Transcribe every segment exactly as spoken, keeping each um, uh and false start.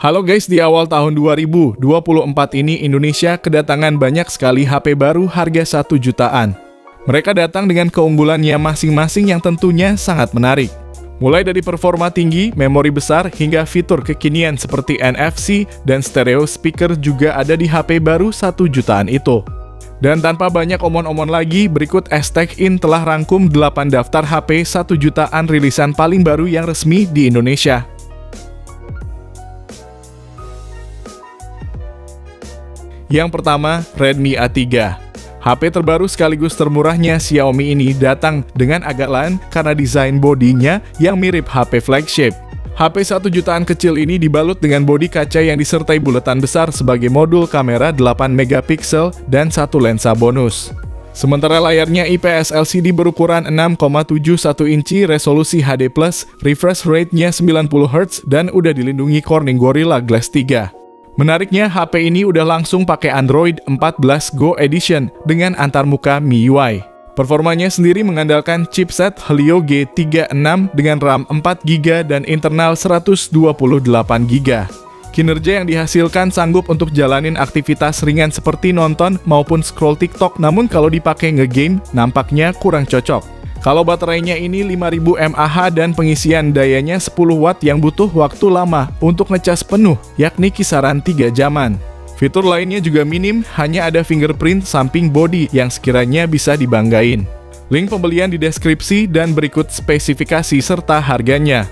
Halo guys, di awal tahun dua ribu dua puluh empat ini Indonesia kedatangan banyak sekali H P baru harga satu jutaan. Mereka datang dengan keunggulannya masing-masing yang tentunya sangat menarik. Mulai dari performa tinggi, memori besar, hingga fitur kekinian seperti N F C dan stereo speaker juga ada di H P baru satu jutaan itu. Dan tanpa banyak omon-omon lagi, berikut ESTechIN telah rangkum delapan daftar H P satu jutaan rilisan paling baru yang resmi di Indonesia. Yang pertama, Redmi A tiga. H P terbaru sekaligus termurahnya Xiaomi ini datang dengan agak lain karena desain bodinya yang mirip H P flagship. H P satu jutaan kecil ini dibalut dengan bodi kaca yang disertai buletan besar sebagai modul kamera delapan megapiksel dan satu lensa bonus. Sementara layarnya I P S L C D berukuran enam koma tujuh satu inci, resolusi H D plus, refresh rate-nya sembilan puluh hertz, dan udah dilindungi Corning Gorilla Glass tiga. Menariknya, H P ini udah langsung pakai Android empat belas Go Edition dengan antarmuka M I U I. Performanya sendiri mengandalkan chipset Helio G tiga enam dengan RAM empat giga dan internal seratus dua puluh delapan giga. Kinerja yang dihasilkan sanggup untuk jalanin aktivitas ringan seperti nonton maupun scroll TikTok, namun kalau dipakai ngegame nampaknya kurang cocok. Kalau baterainya ini lima ribu mAh dan pengisian dayanya sepuluh watt yang butuh waktu lama untuk ngecas penuh, yakni kisaran tiga jaman. Fitur lainnya juga minim, hanya ada fingerprint samping body yang sekiranya bisa dibanggain. Link pembelian di deskripsi dan berikut spesifikasi serta harganya.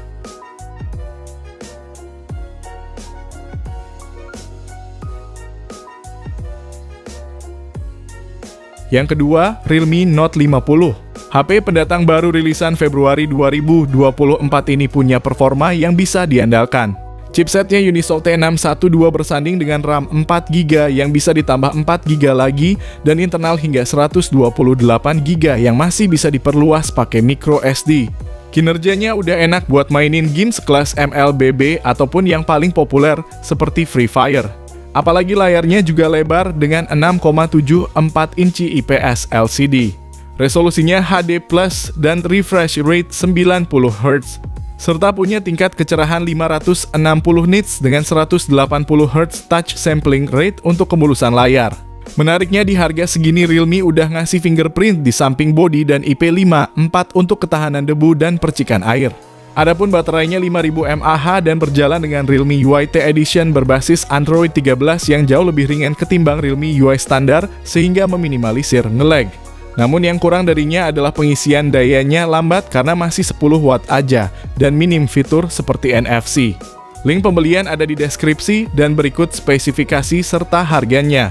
Yang kedua, Realme Note lima puluh. H P pendatang baru rilisan Februari dua ribu dua puluh empat ini punya performa yang bisa diandalkan. Chipsetnya Unisoc T enam satu dua bersanding dengan RAM empat giga yang bisa ditambah empat giga lagi dan internal hingga seratus dua puluh delapan giga yang masih bisa diperluas pakai micro S D. Kinerjanya udah enak buat mainin game sekelas M L B B ataupun yang paling populer seperti Free Fire. Apalagi layarnya juga lebar dengan enam koma tujuh empat inci I P S L C D. Resolusinya H D plus, dan refresh rate sembilan puluh hertz, serta punya tingkat kecerahan lima ratus enam puluh nits dengan seratus delapan puluh hertz touch sampling rate untuk kemulusan layar. Menariknya di harga segini Realme udah ngasih fingerprint di samping body dan I P lima empat untuk ketahanan debu dan percikan air. Adapun baterainya lima ribu mAh dan berjalan dengan Realme U I T Edition berbasis Android tiga belas yang jauh lebih ringan ketimbang Realme U I standar sehingga meminimalisir ngelag. Namun yang kurang darinya adalah pengisian dayanya lambat karena masih sepuluh watt aja dan minim fitur seperti N F C. Link pembelian ada di deskripsi dan berikut spesifikasi serta harganya.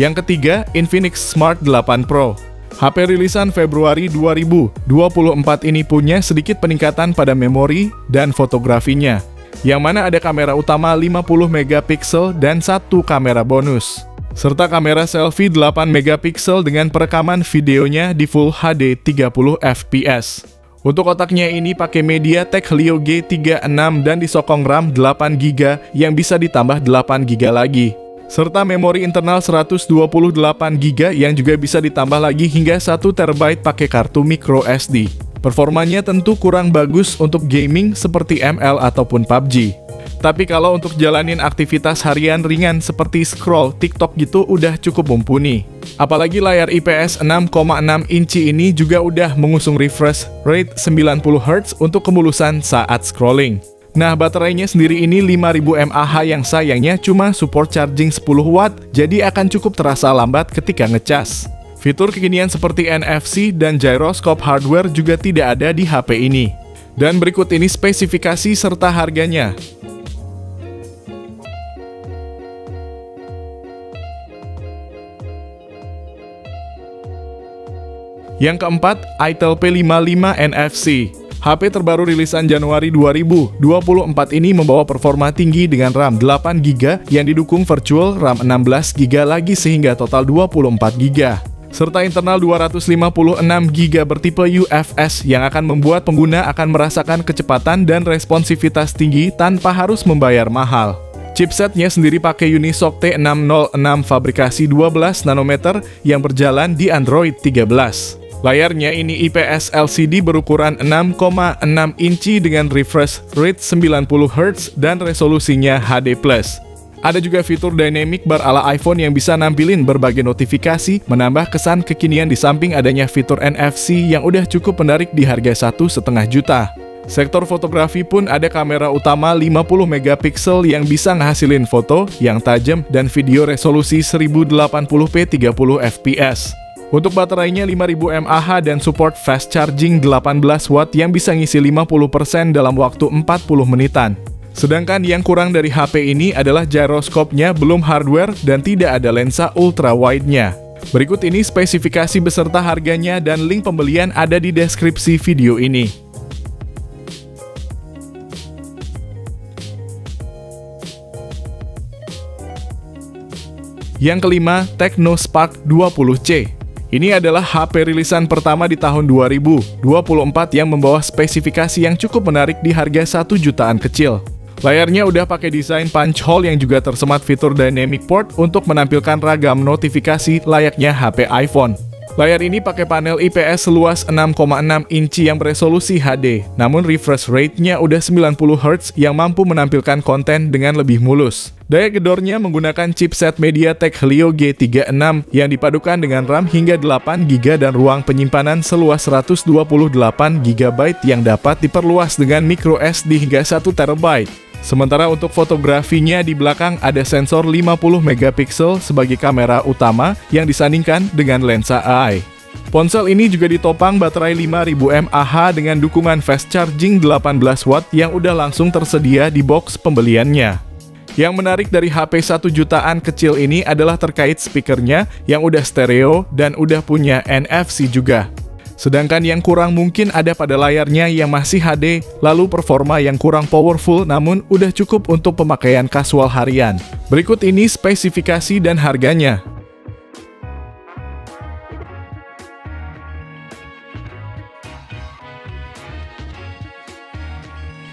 Yang ketiga, Infinix Smart delapan Pro. H P rilisan Februari dua ribu dua puluh empat ini punya sedikit peningkatan pada memori dan fotografinya, yang mana ada kamera utama lima puluh megapiksel dan satu kamera bonus, serta kamera selfie delapan megapiksel dengan perekaman videonya di Full H D tiga puluh F P S. Untuk kotaknya ini pakai MediaTek Helio G tiga enam dan disokong RAM delapan giga yang bisa ditambah delapan giga lagi, serta memori internal seratus dua puluh delapan giga yang juga bisa ditambah lagi hingga satu terabyte pakai kartu micro S D. Performanya tentu kurang bagus untuk gaming seperti M L ataupun P U B G. Tapi kalau untuk jalanin aktivitas harian ringan seperti scroll TikTok gitu udah cukup mumpuni. Apalagi layar I P S enam koma enam inci ini juga udah mengusung refresh rate sembilan puluh hertz untuk kemulusan saat scrolling. Nah, baterainya sendiri ini lima ribu mAh yang sayangnya cuma support charging sepuluh watt, jadi akan cukup terasa lambat ketika ngecas. Fitur kekinian seperti N F C dan gyroscope hardware juga tidak ada di H P ini. Dan berikut ini spesifikasi serta harganya. Yang keempat, Itel P lima puluh lima N F C. H P terbaru rilisan Januari dua ribu dua puluh empat ini membawa performa tinggi dengan RAM delapan giga yang didukung virtual RAM enam belas giga lagi sehingga total dua puluh empat giga. Serta internal dua ratus lima puluh enam giga bertipe U F S yang akan membuat pengguna akan merasakan kecepatan dan responsivitas tinggi tanpa harus membayar mahal. Chipsetnya sendiri pakai Unisoc T enam nol enam fabrikasi dua belas nanometer yang berjalan di Android tiga belas. Layarnya ini I P S L C D berukuran enam koma enam inci dengan refresh rate sembilan puluh hertz dan resolusinya H D plus. Ada juga fitur dynamic bar ala iPhone yang bisa nampilin berbagai notifikasi, menambah kesan kekinian di samping adanya fitur N F C yang udah cukup menarik di harga satu koma lima juta. Sektor fotografi pun ada kamera utama lima puluh megapiksel yang bisa ngehasilin foto yang tajam dan video resolusi seribu delapan puluh p tiga puluh fps. Untuk baterainya lima ribu mAh dan support fast charging delapan belas watt yang bisa ngisi lima puluh persen dalam waktu empat puluh menitan. Sedangkan yang kurang dari H P ini adalah gyroskopnya belum hardware dan tidak ada lensa ultrawide-nya. Berikut ini spesifikasi beserta harganya dan link pembelian ada di deskripsi video ini. Yang kelima, Tecno Spark dua puluh C. Ini adalah H P rilisan pertama di tahun dua ribu dua puluh empat yang membawa spesifikasi yang cukup menarik di harga satu jutaan kecil. Layarnya udah pakai desain punch hole yang juga tersemat fitur dynamic port untuk menampilkan ragam notifikasi layaknya H P iPhone. Layar ini pakai panel I P S seluas enam koma enam inci yang beresolusi H D, namun refresh rate-nya udah sembilan puluh hertz yang mampu menampilkan konten dengan lebih mulus. Daya gedornya menggunakan chipset MediaTek Helio G tiga enam yang dipadukan dengan RAM hingga delapan giga dan ruang penyimpanan seluas seratus dua puluh delapan giga byte yang dapat diperluas dengan microSD hingga satu terabyte. Sementara untuk fotografinya di belakang ada sensor lima puluh megapiksel sebagai kamera utama yang disandingkan dengan lensa A I. Ponsel ini juga ditopang baterai lima ribu mAh dengan dukungan fast charging delapan belas watt yang udah langsung tersedia di box pembeliannya. Yang menarik dari H P satu jutaan kecil ini adalah terkait speakernya yang udah stereo dan udah punya N F C juga. Sedangkan yang kurang mungkin ada pada layarnya yang masih H D, lalu performa yang kurang powerful namun udah cukup untuk pemakaian kasual harian. Berikut ini spesifikasi dan harganya.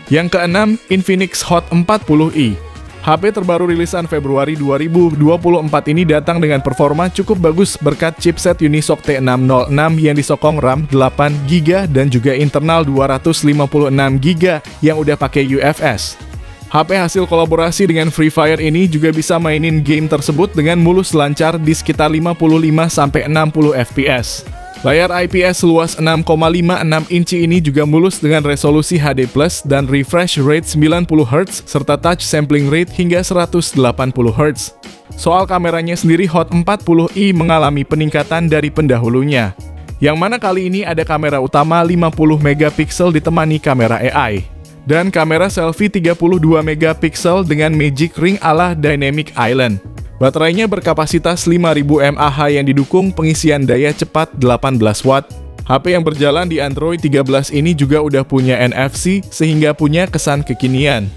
Yang keenam, Infinix Hot empat puluh i. H P terbaru rilisan Februari dua ribu dua puluh empat ini datang dengan performa cukup bagus berkat chipset Unisoc T enam nol enam yang disokong RAM delapan giga dan juga internal dua ratus lima puluh enam giga yang udah pakai U F S. H P hasil kolaborasi dengan Free Fire ini juga bisa mainin game tersebut dengan mulus lancar di sekitar lima puluh lima sampai enam puluh fps. Layar I P S seluas enam koma lima enam inci ini juga mulus dengan resolusi H D plus, dan refresh rate sembilan puluh hertz, serta touch sampling rate hingga seratus delapan puluh hertz. Soal kameranya sendiri, Hot empat puluh i mengalami peningkatan dari pendahulunya. Yang mana kali ini ada kamera utama lima puluh megapiksel ditemani kamera A I. Dan kamera selfie tiga puluh dua megapiksel dengan magic ring ala Dynamic Island. Baterainya berkapasitas lima ribu mAh yang didukung pengisian daya cepat delapan belas watt. H P yang berjalan di Android tiga belas ini juga udah punya N F C sehingga punya kesan kekinian.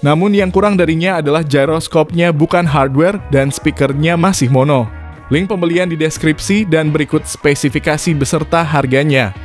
Namun yang kurang darinya adalah gyroskopnya bukan hardware dan speakernya masih mono. Link pembelian di deskripsi dan berikut spesifikasi beserta harganya.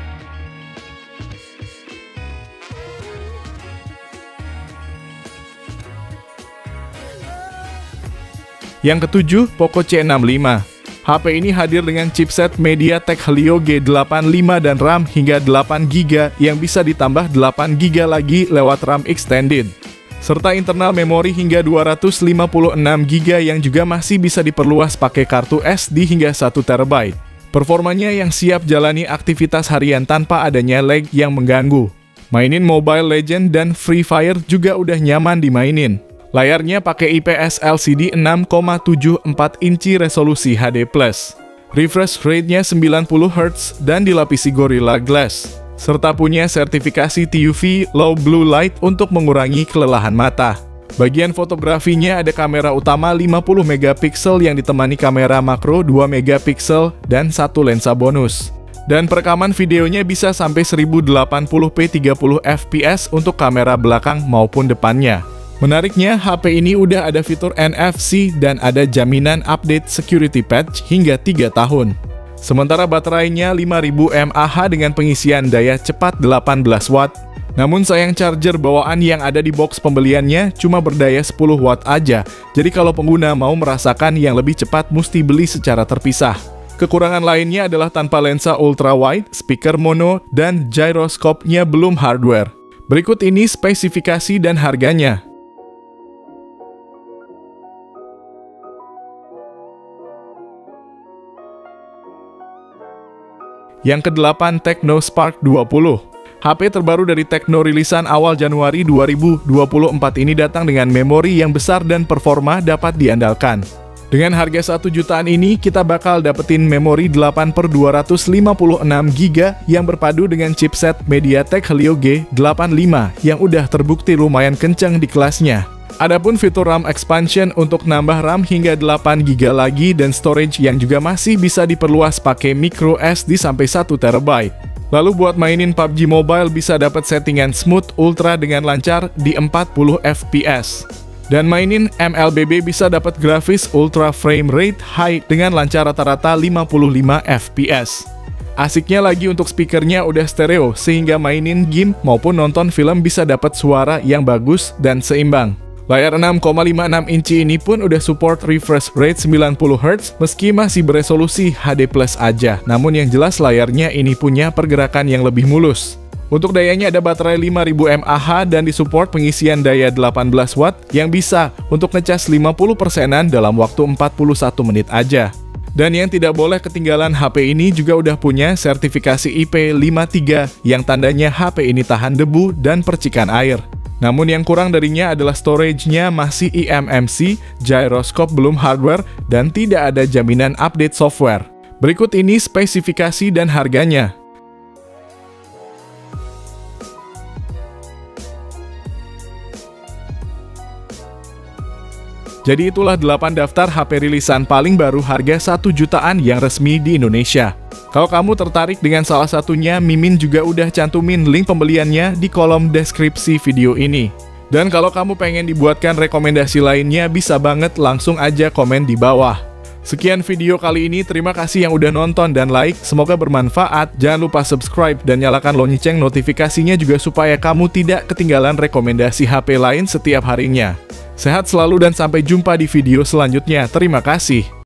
Yang ketujuh, Poco C enam lima. H P ini hadir dengan chipset MediaTek Helio G delapan lima dan RAM hingga delapan giga yang bisa ditambah delapan giga lagi lewat RAM extended. Serta internal memori hingga dua ratus lima puluh enam giga yang juga masih bisa diperluas pakai kartu S D hingga satu terabyte. Performanya yang siap jalani aktivitas harian tanpa adanya lag yang mengganggu. Mainin Mobile Legends dan Free Fire juga udah nyaman dimainin. Layarnya pakai I P S L C D enam koma tujuh empat inci resolusi H D plus. Refresh rate-nya sembilan puluh hertz dan dilapisi Gorilla Glass. Serta punya sertifikasi T U V Low Blue Light untuk mengurangi kelelahan mata. Bagian fotografinya ada kamera utama lima puluh megapiksel yang ditemani kamera makro dua megapiksel dan satu lensa bonus. Dan perekaman videonya bisa sampai seribu delapan puluh p tiga puluh fps untuk kamera belakang maupun depannya. Menariknya, H P ini udah ada fitur N F C dan ada jaminan update security patch hingga tiga tahun. Sementara baterainya lima ribu mAh dengan pengisian daya cepat delapan belas watt. Namun sayang charger bawaan yang ada di box pembeliannya cuma berdaya sepuluh watt aja, jadi kalau pengguna mau merasakan yang lebih cepat mesti beli secara terpisah. Kekurangan lainnya adalah tanpa lensa ultrawide, speaker mono, dan gyroscope-nya belum hardware. Berikut ini spesifikasi dan harganya. Yang kedelapan, Tecno Spark dua puluh. H P terbaru dari Tecno rilisan awal Januari dua ribu dua puluh empat ini datang dengan memori yang besar dan performa dapat diandalkan. Dengan harga satu jutaan ini, kita bakal dapetin memori delapan per dua ratus lima puluh enam giga yang berpadu dengan chipset MediaTek Helio G delapan puluh lima yang udah terbukti lumayan kenceng di kelasnya. Adapun fitur RAM expansion untuk nambah RAM hingga delapan giga lagi dan storage yang juga masih bisa diperluas pakai micro S D sampai satu terabyte. Lalu buat mainin P U B G Mobile bisa dapat settingan smooth ultra dengan lancar di empat puluh F P S. Dan mainin M L B B bisa dapat grafis ultra frame rate high dengan lancar rata-rata lima puluh lima F P S. Asiknya lagi untuk speakernya udah stereo sehingga mainin game maupun nonton film bisa dapat suara yang bagus dan seimbang. Layar enam koma lima enam inci ini pun udah support refresh rate sembilan puluh hertz meski masih beresolusi H D plus aja. Namun yang jelas layarnya ini punya pergerakan yang lebih mulus. Untuk dayanya ada baterai lima ribu mAh dan disupport pengisian daya delapan belas watt yang bisa untuk ngecas lima puluh persenan dalam waktu empat puluh satu menit aja. Dan yang tidak boleh ketinggalan, H P ini juga udah punya sertifikasi I P lima tiga yang tandanya H P ini tahan debu dan percikan air. Namun yang kurang darinya adalah storage-nya masih I M M C, gyroscope belum hardware, dan tidak ada jaminan update software. Berikut ini spesifikasi dan harganya. Jadi itulah delapan daftar H P rilisan paling baru harga satu jutaan yang resmi di Indonesia. Kalau kamu tertarik dengan salah satunya, Mimin juga udah cantumin link pembeliannya di kolom deskripsi video ini. Dan kalau kamu pengen dibuatkan rekomendasi lainnya, bisa banget langsung aja komen di bawah. Sekian video kali ini, terima kasih yang udah nonton dan like, semoga bermanfaat. Jangan lupa subscribe dan nyalakan lonceng notifikasinya juga supaya kamu tidak ketinggalan rekomendasi H P lain setiap harinya. Sehat selalu dan sampai jumpa di video selanjutnya. Terima kasih.